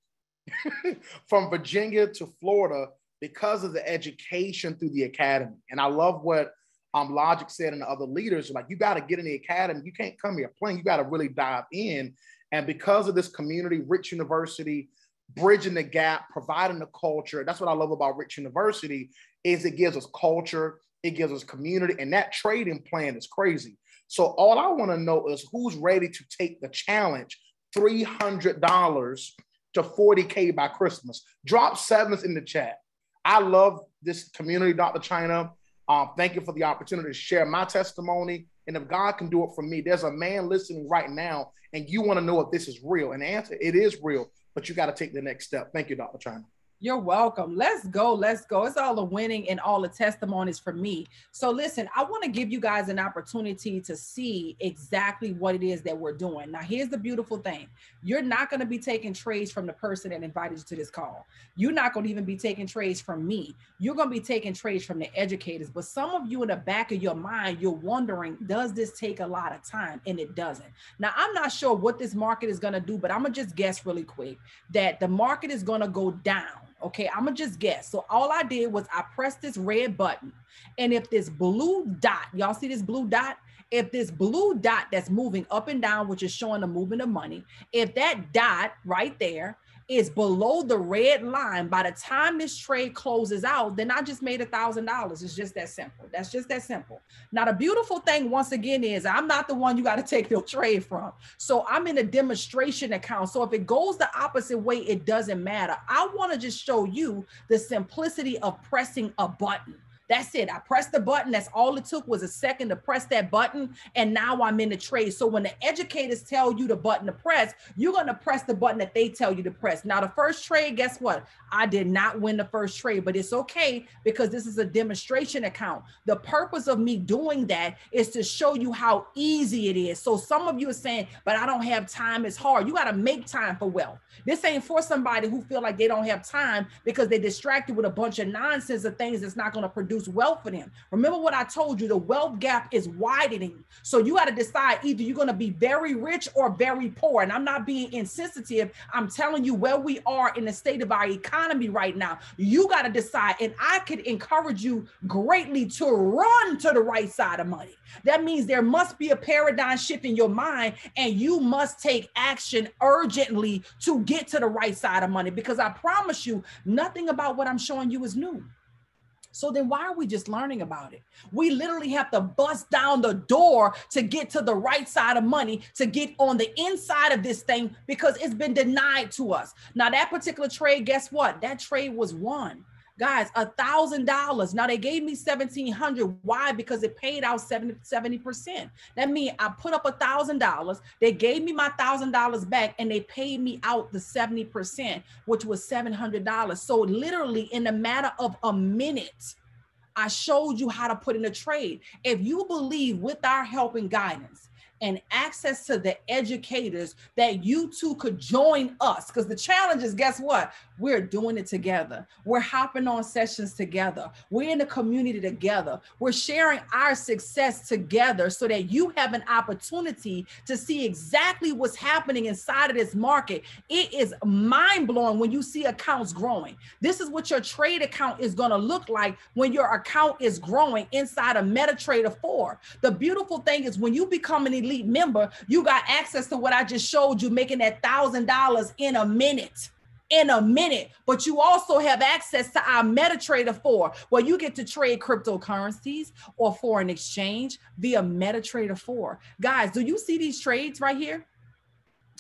From Virginia to Florida, because of the education through the academy. And I love what um, Logic said and the other leaders, like, you gotta get in the academy. You can't come here playing, you gotta really dive in. And because of this community, Rich University, bridging the gap, providing the culture. That's what I love about Rich University, is it gives us culture, it gives us community, and that trading plan is crazy. So all I want to know is who's ready to take the challenge, three hundred dollars to forty K by Christmas. Drop sevens in the chat. I love this community, Doctor Chyna. Um, thank you for the opportunity to share my testimony. And if God can do it for me, there's a man listening right now, and you want to know if this is real. And the answer, it is real, but you got to take the next step. Thank you, Doctor Chyna. You're welcome. Let's go. Let's go. It's all the winning and all the testimonies for me. So listen, I want to give you guys an opportunity to see exactly what it is that we're doing. Now, here's the beautiful thing. You're not going to be taking trades from the person that invited you to this call. You're not going to even be taking trades from me. You're going to be taking trades from the educators. But some of you in the back of your mind, you're wondering, does this take a lot of time? And it doesn't. Now, I'm not sure what this market is going to do, but I'm going to just guess really quick that the market is going to go down. Okay, I'm gonna just guess. So all I did was I pressed this red button. And if this blue dot, y'all see this blue dot? If this blue dot that's moving up and down, which is showing the movement of money, if that dot right there is below the red line, by the time this trade closes out, then I just made a thousand dollars. It's just that simple. That's just that simple. Now, the beautiful thing once again is I'm not the one you got to take your trade from. So I'm in a demonstration account. So if it goes the opposite way, it doesn't matter. I want to just show you the simplicity of pressing a button. That's it. I pressed the button. That's all it took was a second to press that button. And now I'm in the trade. So when the educators tell you the button to press, you're going to press the button that they tell you to press. Now, the first trade, guess what? I did not win the first trade, but it's okay because this is a demonstration account. The purpose of me doing that is to show you how easy it is. So some of you are saying, but I don't have time. It's hard. You got to make time for wealth. This ain't for somebody who feel like they don't have time because they're distracted with a bunch of nonsense of things that's not going to produce wealth for them. Remember what I told you, the wealth gap is widening. So you got to decide either you're going to be very rich or very poor. And I'm not being insensitive. I'm telling you where we are in the state of our economy right now. You got to decide. And I could encourage you greatly to run to the right side of money. That means there must be a paradigm shift in your mind and you must take action urgently to get to the right side of money, because I promise you nothing about what I'm showing you is new. So then why are we just learning about it? We literally have to bust down the door to get to the right side of money, to get on the inside of this thing, because it's been denied to us. Now, that particular trade, guess what? That trade was won. Guys, a thousand dollars. Now, they gave me seventeen hundred dollars. Why? Because it paid out seventy percent. That means I put up a thousand dollars. They gave me my a thousand dollars back, and they paid me out the seventy percent, which was seven hundred dollars. So literally, in a matter of a minute, I showed you how to put in a trade. If you believe with our help and guidance, and access to the educators that you two could join us. Because the challenge is, guess what? We're doing it together. We're hopping on sessions together. We're in the community together. We're sharing our success together so that you have an opportunity to see exactly what's happening inside of this market. It is mind-blowing when you see accounts growing. This is what your trade account is gonna look like when your account is growing inside of MetaTrader four. The beautiful thing is when you become an elite member, you got access to what I just showed you, making that thousand dollars in a minute, in a minute. But you also have access to our MetaTrader four, where you get to trade cryptocurrencies or foreign exchange via MetaTrader four. Guys, do you see these trades right here?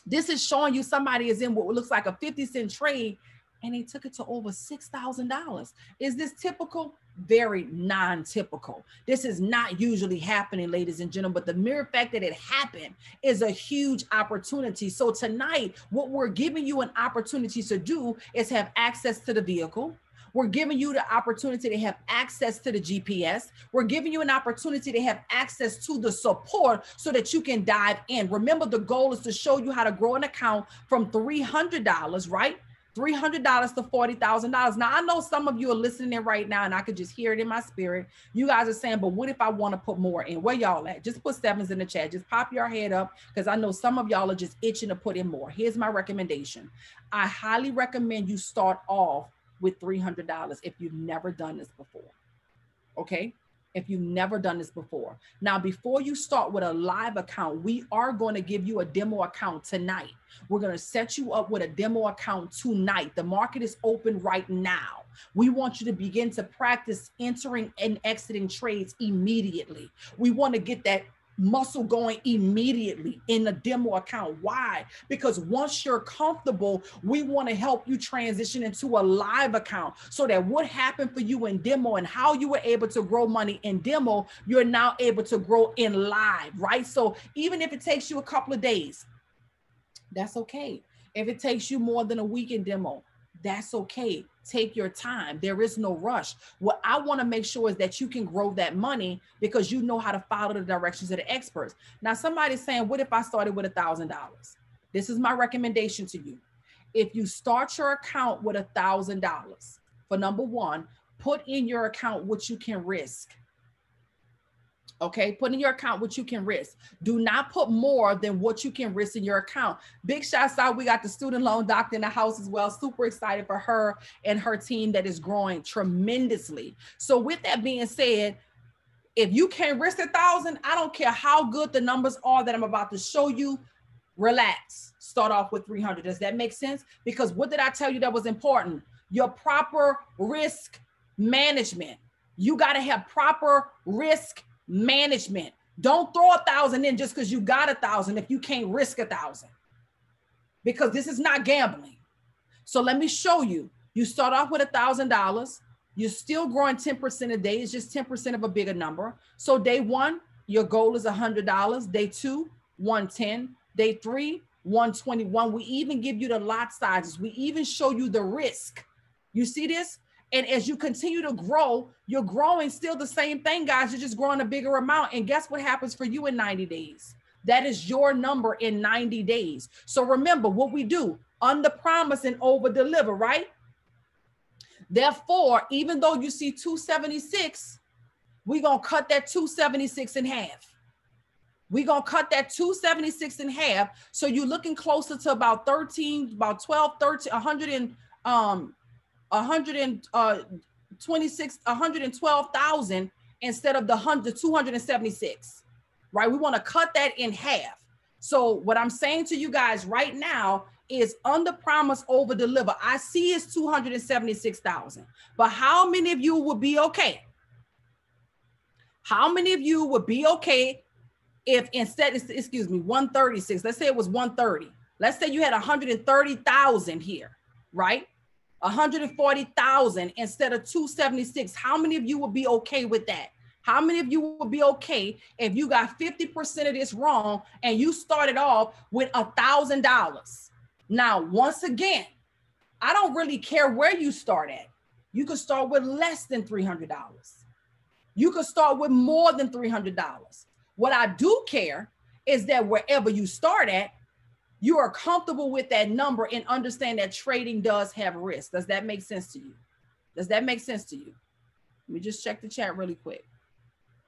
This is showing you somebody is in what looks like a fifty cent trade, and they took it to over six thousand dollars. Is this typical? Very non-typical. This is not usually happening, ladies and gentlemen, but the mere fact that it happened is a huge opportunity. So tonight, what we're giving you an opportunity to do is have access to the vehicle. We're giving you the opportunity to have access to the G P S. We're giving you an opportunity to have access to the support so that you can dive in. Remember, the goal is to show you how to grow an account from three hundred dollars, right? three hundred dollars to forty thousand dollars. Now, I know some of you are listening in right now, and I could just hear it in my spirit. You guys are saying, but what if I want to put more in? Where y'all at? Just put sevens in the chat. Just pop your head up, because I know some of y'all are just itching to put in more. Here's my recommendation. I highly recommend you start off with three hundred dollars if you've never done this before, okay? If you've never done this before. Now, before you start with a live account, we are going to give you a demo account tonight. We're going to set you up with a demo account tonight. The market is open right now. We want you to begin to practice entering and exiting trades immediately. We want to get that muscle going immediately in a demo account. Why? Because once you're comfortable, we want to help you transition into a live account so that what happened for you in demo and how you were able to grow money in demo, you're now able to grow in live, right? So even if it takes you a couple of days, that's okay. If it takes you more than a week in demo, that's okay. Take your time. There is no rush. What I want to make sure is that you can grow that money because you know how to follow the directions of the experts. Now, somebody's saying, what if I started with one thousand dollars? This is my recommendation to you. If you start your account with one thousand dollars, for number one, put in your account what you can risk. Okay, put in your account what you can risk. Do not put more than what you can risk in your account. Big shout out, we got the student loan doctor in the house as well. Super excited for her and her team that is growing tremendously. So with that being said, if you can't risk a thousand, I don't care how good the numbers are that I'm about to show you, relax, start off with three hundred. Does that make sense? Because what did I tell you that was important? Your proper risk management. You gotta have proper risk management. Don't throw a thousand in just because you got a thousand if you can't risk a thousand, because this is not gambling. So let me show you. You start off with a thousand dollars. You're still growing ten percent a day. It's just ten percent of a bigger number. So day one, your goal is a hundred dollars. Day two, one ten. Day three, one twenty-one. We even give you the lot sizes. We even show you the risk. You see this? And as you continue to grow, you're growing still the same thing, guys. You're just growing a bigger amount. And guess what happens for you in ninety days? That is your number in ninety days. So remember what we do, under promise and over deliver, right? Therefore, even though you see two seventy-six, we're going to cut that two seventy-six in half. We're going to cut that two seventy-six in half. So you're looking closer to about thirteen, about twelve, thirteen, one hundred and, um, one hundred twenty-six, one hundred twelve thousand instead of the one hundred, two hundred seventy-six, right? We want to cut that in half. So what I'm saying to you guys right now is under promise, over deliver. I see it's two hundred seventy-six thousand, but how many of you would be okay? How many of you would be okay if instead, excuse me, one thirty-six, let's say it was one thirty. Let's say you had one hundred thirty thousand here, right? one hundred forty thousand instead of two seventy-six. How many of you would be okay with that? How many of you would be okay if you got fifty percent of this wrong and you started off with one thousand dollars? Now, once again, I don't really care where you start at. You could start with less than three hundred dollars. You could start with more than three hundred dollars. What I do care is that wherever you start at, you are comfortable with that number and understand that trading does have risk. Does that make sense to you? Does that make sense to you? Let me just check the chat really quick.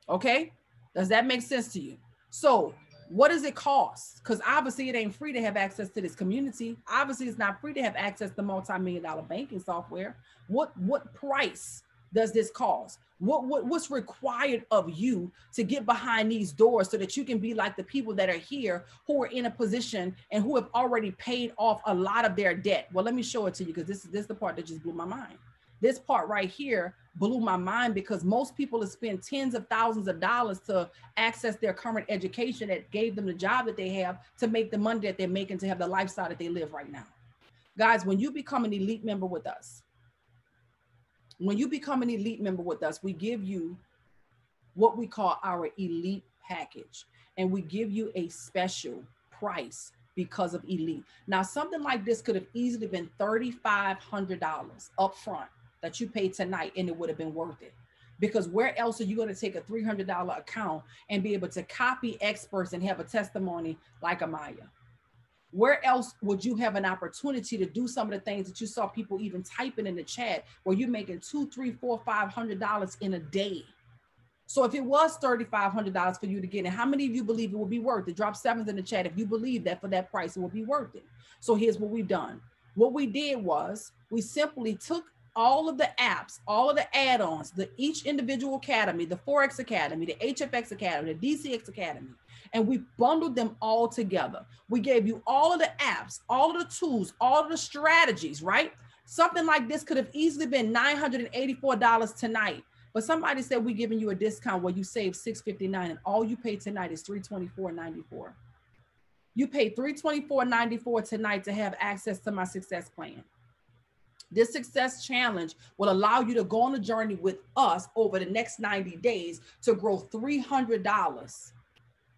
Okay. Does that make sense to you? So what does it cost? Because obviously it ain't free to have access to this community. Obviously it's not free to have access to multi-million dollar banking software. What, what price does this cost? What, what, what's required of you to get behind these doors so that you can be like the people that are here who are in a position and who have already paid off a lot of their debt? Well, let me show it to you because this, this is the part that just blew my mind. This part right here blew my mind because most people spend tens of thousands of dollars to access their current education that gave them the job that they have to make the money that they're making to have the lifestyle that they live right now. Guys, when you become an elite member with us, When you become an elite member with us, we give you what we call our elite package, and we give you a special price because of elite. Now, something like this could have easily been three thousand five hundred dollars up front that you paid tonight, and it would have been worth it. Because where else are you going to take a three hundred dollar account and be able to copy experts and have a testimony like Amaya? Where else would you have an opportunity to do some of the things that you saw people even typing in the chat where you're making two, three, four, five hundred dollars in a day? So if it was three thousand five hundred dollars for you to get in, how many of you believe it would be worth it? Drop sevens in the chat if you believe that for that price it would be worth it. So here's what we've done. What we did was we simply took all of the apps, all of the add-ons, the each individual academy, the Forex Academy, the H F X Academy, the D C X Academy, and we bundled them all together. We gave you all of the apps, all of the tools, all of the strategies, right? Something like this could have easily been nine hundred eighty-four dollars tonight. But somebody said, we're giving you a discount where you save six fifty-nine and all you pay tonight is three twenty-four ninety-four. You pay three twenty-four ninety-four tonight to have access to my success plan. This success challenge will allow you to go on a journey with us over the next ninety days to grow three hundred dollars,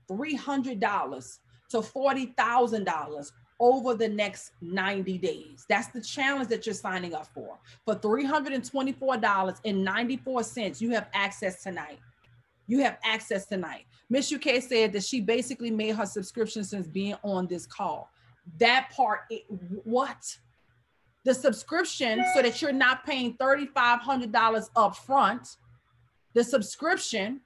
three hundred dollars to forty thousand dollars over the next ninety days. That's the challenge that you're signing up for. For three hundred twenty-four dollars and ninety-four cents, you have access tonight. You have access tonight. Miss U K said that she basically made her subscription since being on this call. That part, it, what? The subscription, so that you're not paying three thousand five hundred dollars up front. The subscription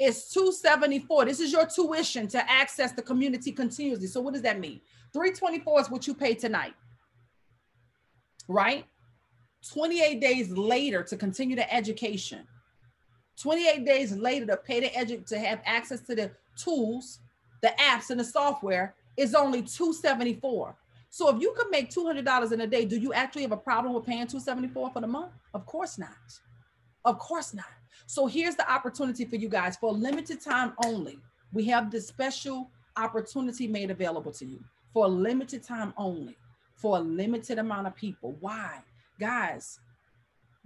is two hundred seventy-four dollars. This is your tuition to access the community continuously. So what does that mean? three hundred twenty-four dollars is what you pay tonight, right? twenty-eight days later to continue the education. twenty-eight days later to pay the edu- to have access to the tools, the apps, and the software is only two hundred seventy-four dollars. So if you could make two hundred dollars in a day, do you actually have a problem with paying two hundred seventy-four dollars for the month? Of course not. Of course not. So here's the opportunity for you guys. For a limited time only, we have this special opportunity made available to you. For a limited time only. For a limited amount of people. Why? Guys,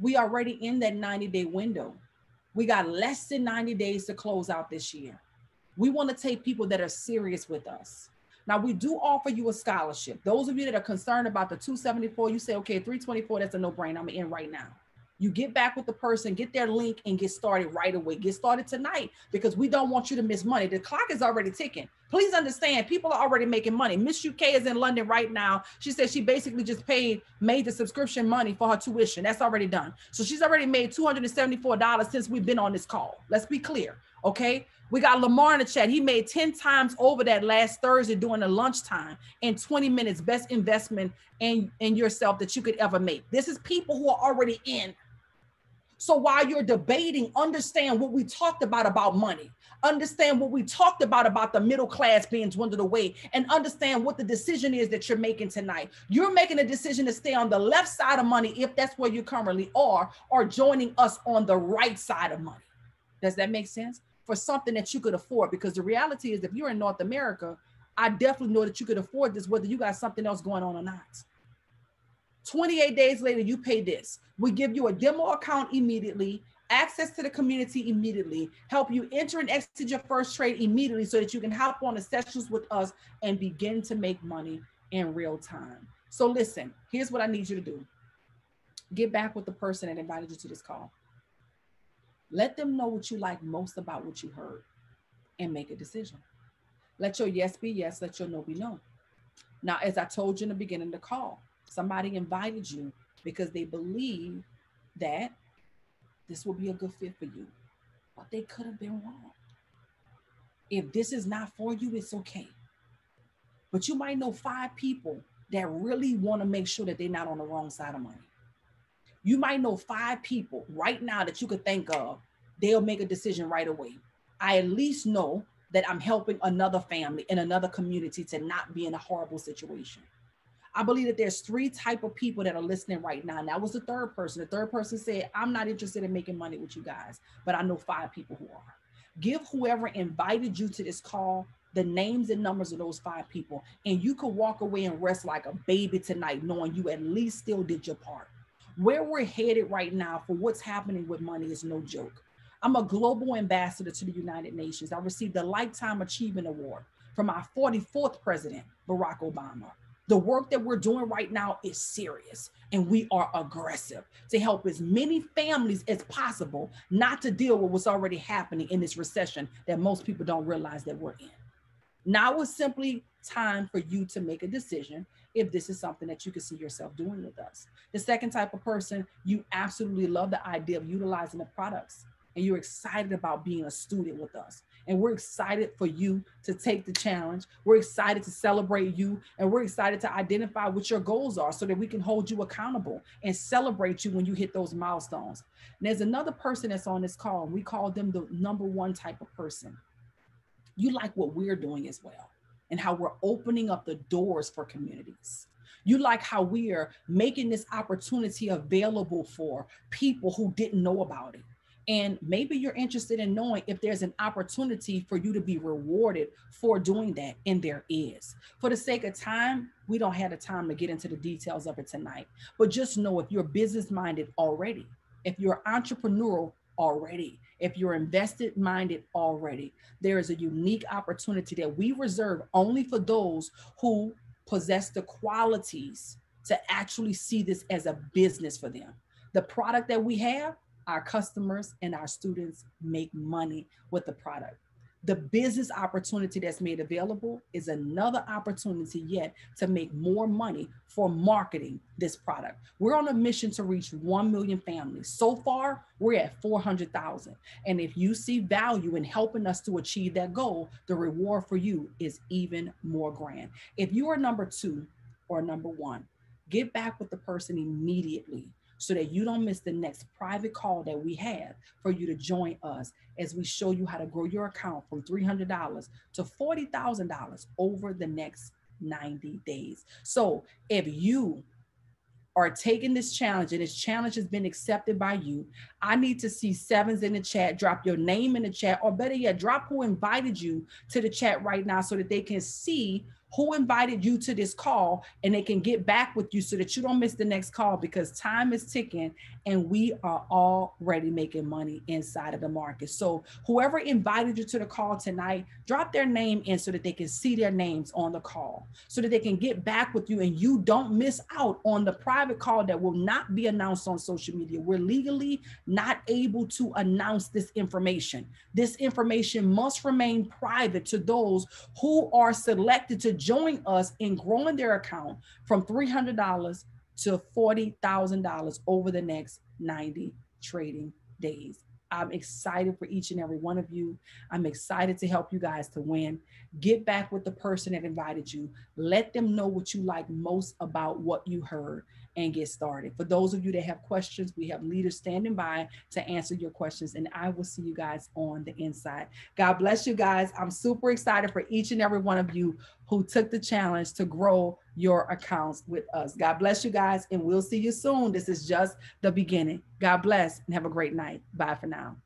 we already in that ninety-day window. We got less than ninety days to close out this year. We want to take people that are serious with us. Now, we do offer you a scholarship. Those of you that are concerned about the two hundred seventy-four dollars, you say, okay, three hundred twenty-four dollars, that's a no-brainer. I'm in right now. You get back with the person, get their link, and get started right away. Get started tonight because we don't want you to miss money. The clock is already ticking. Please understand, people are already making money. Miss U K is in London right now. She said she basically just paid, made the subscription money for her tuition. That's already done. So she's already made two hundred seventy-four dollars since we've been on this call. Let's be clear, okay? We got Lamar in the chat. He made ten times over that last Thursday during the lunchtime in twenty minutes, best investment in, in yourself that you could ever make. This is people who are already in. So while you're debating, understand what we talked about about money. Understand what we talked about about the middle class being dwindled away, and understand what the decision is that you're making tonight. You're making a decision to stay on the left side of money if that's where you currently are, or joining us on the right side of money. Does that make sense? For something that you could afford, because the reality is if you're in North America, I definitely know that you could afford this whether you got something else going on or not. twenty-eight days later, you pay this. We give you a demo account immediately, access to the community immediately, help you enter and exit your first trade immediately so that you can hop on the sessions with us and begin to make money in real time. So listen, here's what I need you to do. Get back with the person that invited you to this call. Let them know what you like most about what you heard and make a decision. Let your yes be yes, let your no be no. Now, as I told you in the beginning of the call, somebody invited you because they believe that this will be a good fit for you, but they could have been wrong. If this is not for you, it's okay. But you might know five people that really want to make sure that they're not on the wrong side of money. You might know five people right now that you could think of, they'll make a decision right away. I at least know that I'm helping another family in another community to not be in a horrible situation. I believe that there's three type of people that are listening right now. And that was the third person. The third person said, I'm not interested in making money with you guys, but I know five people who are. Give whoever invited you to this call the names and numbers of those five people. And you could walk away and rest like a baby tonight, knowing you at least still did your part. Where we're headed right now for what's happening with money is no joke. I'm a global ambassador to the United Nations. I received the Lifetime Achievement Award from our forty-fourth president, Barack Obama. The work that we're doing right now is serious, and we are aggressive to help as many families as possible not to deal with what's already happening in this recession that most people don't realize that we're in. Now it's simply time for you to make a decision if this is something that you can see yourself doing with us. The second type of person, you absolutely love the idea of utilizing the products and you're excited about being a student with us. And we're excited for you to take the challenge. We're excited to celebrate you, and we're excited to identify what your goals are so that we can hold you accountable and celebrate you when you hit those milestones. And there's another person that's on this call. We call them the number one type of person. You like what we're doing as well, and how we're opening up the doors for communities. You like how we are making this opportunity available for people who didn't know about it. And maybe you're interested in knowing if there's an opportunity for you to be rewarded for doing that. And there is. For the sake of time, we don't have the time to get into the details of it tonight. But just know, if you're business-minded already, if you're entrepreneurial already, if you're invested-minded already, there is a unique opportunity that we reserve only for those who possess the qualities to actually see this as a business for them. The product that we have, our customers and our students make money with the product. The business opportunity that's made available is another opportunity yet to make more money for marketing this product. We're on a mission to reach one million families. So far, we're at four hundred thousand. And if you see value in helping us to achieve that goal, the reward for you is even more grand. If you are number two or number one, get back with the person immediately, so that you don't miss the next private call that we have for you to join us as we show you how to grow your account from three hundred dollars to forty thousand dollars over the next ninety days. So if you are taking this challenge and this challenge has been accepted by you, I need to see sevens in the chat. Drop your name in the chat, or better yet, drop who invited you to the chat right now so that they can see who invited you to this call, and they can get back with you so that you don't miss the next call, because time is ticking and we are already making money inside of the market. So whoever invited you to the call tonight, drop their name in so that they can see their names on the call, so that they can get back with you and you don't miss out on the private call that will not be announced on social media. We're legally not able to announce this information. This information must remain private to those who are selected to join us in growing their account from three hundred dollars to forty thousand dollars over the next ninety trading days. I'm excited for each and every one of you. I'm excited to help you guys to win. Get back with the person that invited you. Let them know what you like most about what you heard and get started. For those of you that have questions, we have leaders standing by to answer your questions, and I will see you guys on the inside. God bless you guys. I'm super excited for each and every one of you who took the challenge to grow your accounts with us. God bless you guys, and we'll see you soon. This is just the beginning. God bless and have a great night. Bye for now.